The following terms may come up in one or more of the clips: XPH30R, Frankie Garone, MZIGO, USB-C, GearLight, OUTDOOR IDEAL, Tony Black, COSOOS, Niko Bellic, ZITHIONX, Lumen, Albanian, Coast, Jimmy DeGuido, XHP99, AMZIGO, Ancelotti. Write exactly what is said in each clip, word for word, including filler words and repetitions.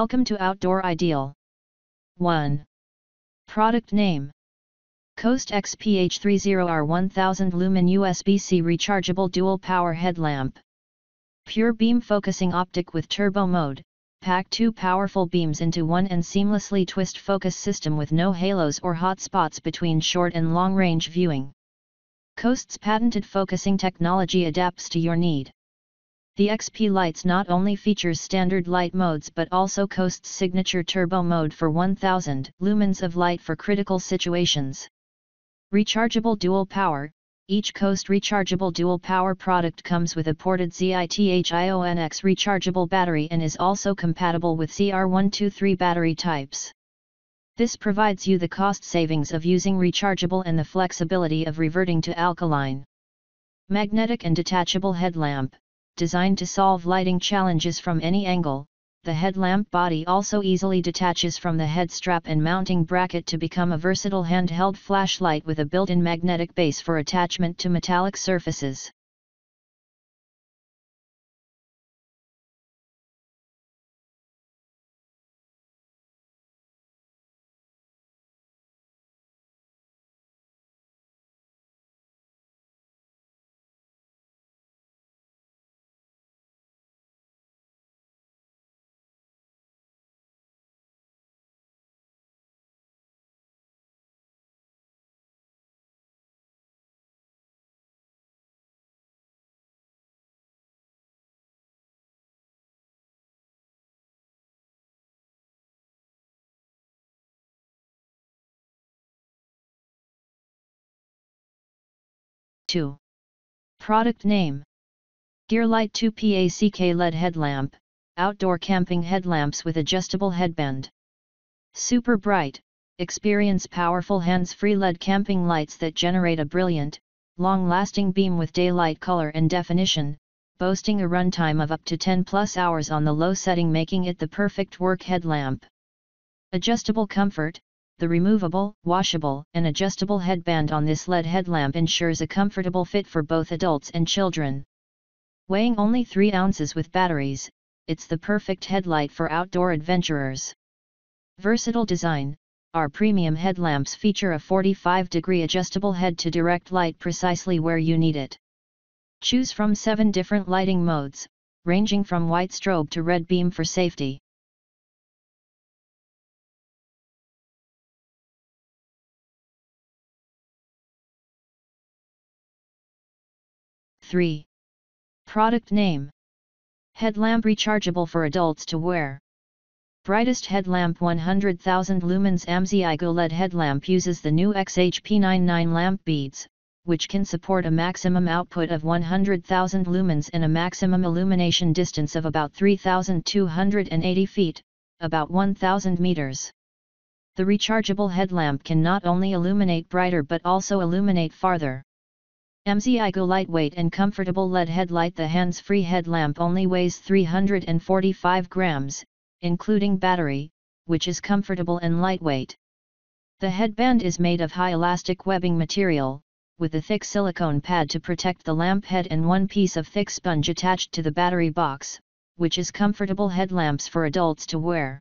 Welcome to Outdoor Ideal. one. Product name. Coast X P H thirty R one thousand lumen U S B C rechargeable dual power headlamp. Pure beam focusing optic with turbo mode. Pack two powerful beams into one and seamlessly twist focus system with no halos or hot spots between short and long range viewing. Coast's patented focusing technology adapts to your need. The X P Lights not only features standard light modes but also Coast's signature turbo mode for one thousand lumens of light for critical situations. Rechargeable dual power. Each Coast rechargeable dual power product comes with a ported ZITHIONX rechargeable battery and is also compatible with C R one two three battery types. This provides you the cost savings of using rechargeable and the flexibility of reverting to alkaline. Magnetic and detachable headlamp. Designed to solve lighting challenges from any angle, the headlamp body also easily detaches from the head strap and mounting bracket to become a versatile handheld flashlight with a built-in magnetic base for attachment to metallic surfaces. two. Product name. GearLight two pack L E D headlamp, outdoor camping headlamps with adjustable headband. Super bright, experience powerful hands-free L E D camping lights that generate a brilliant, long-lasting beam with daylight color and definition, boasting a runtime of up to ten plus hours on the low setting, making it the perfect work headlamp. Adjustable comfort. The removable, washable, and adjustable headband on this L E D headlamp ensures a comfortable fit for both adults and children. Weighing only three ounces with batteries, it's the perfect headlight for outdoor adventurers. Versatile design. Our premium headlamps feature a forty-five degree adjustable head to direct light precisely where you need it. Choose from seven different lighting modes, ranging from white strobe to red beam for safety. three. Product name. Headlamp rechargeable for adults to wear. Brightest headlamp one hundred thousand lumens AMZIGO L E D headlamp uses the new X H P ninety-nine lamp beads, which can support a maximum output of one hundred thousand lumens and a maximum illumination distance of about three thousand two hundred eighty feet, about one thousand meters. The rechargeable headlamp can not only illuminate brighter but also illuminate farther. MZIGO lightweight and comfortable L E D headlight. The hands-free headlamp only weighs three hundred forty-five grams, including battery, which is comfortable and lightweight. The headband is made of high elastic webbing material, with a thick silicone pad to protect the lamp head and one piece of thick sponge attached to the battery box, which is comfortable headlamps for adults to wear.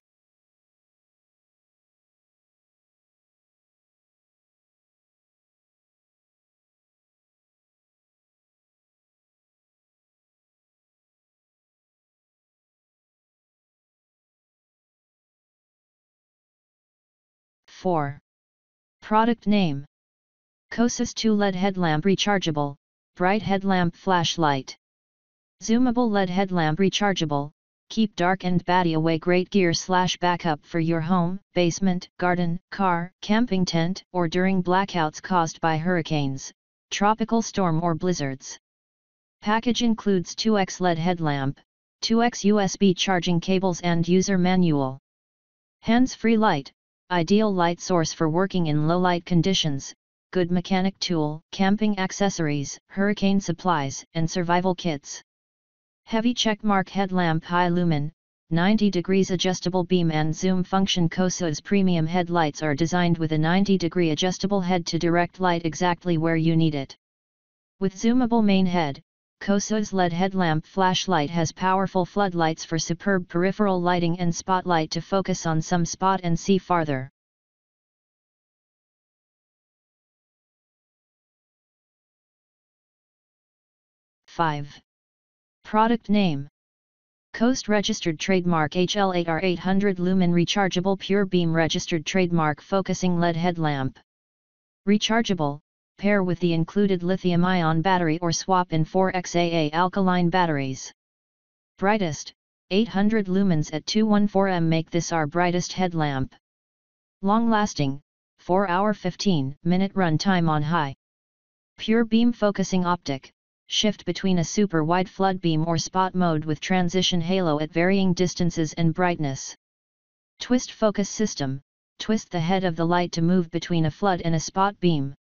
four. Product name. COSOOS two L E D headlamp rechargeable, bright headlamp flashlight. Zoomable L E D headlamp rechargeable, keep dark and batty away. Great gear slash backup for your home, basement, garden, car, camping tent, or during blackouts caused by hurricanes, tropical storm or blizzards. Package includes two X L E D headlamp, two X U S B charging cables and user manual. Hands-free light. Ideal light source for working in low light conditions, good mechanic tool, camping accessories, hurricane supplies, and survival kits. Heavy checkmark headlamp high lumen, ninety degrees adjustable beam and zoom function. COSOOS premium headlights are designed with a ninety degree adjustable head to direct light exactly where you need it. With zoomable main head, COSOOS L E D headlamp flashlight has powerful floodlights for superb peripheral lighting and spotlight to focus on some spot and see farther. five. Product name. Coast registered trademark H L eight R eight hundred lumen rechargeable pure beam registered trademark focusing L E D headlamp. Rechargeable, pair with the included lithium-ion battery or swap in four X A A alkaline batteries. Brightest, eight hundred lumens at two hundred fourteen lumens make this our brightest headlamp. Long-lasting, four hour fifteen minute run time on high. Pure beam focusing optic. Shift between a super wide flood beam or spot mode with transition halo at varying distances and brightness. Twist focus system, twist the head of the light to move between a flood and a spot beam.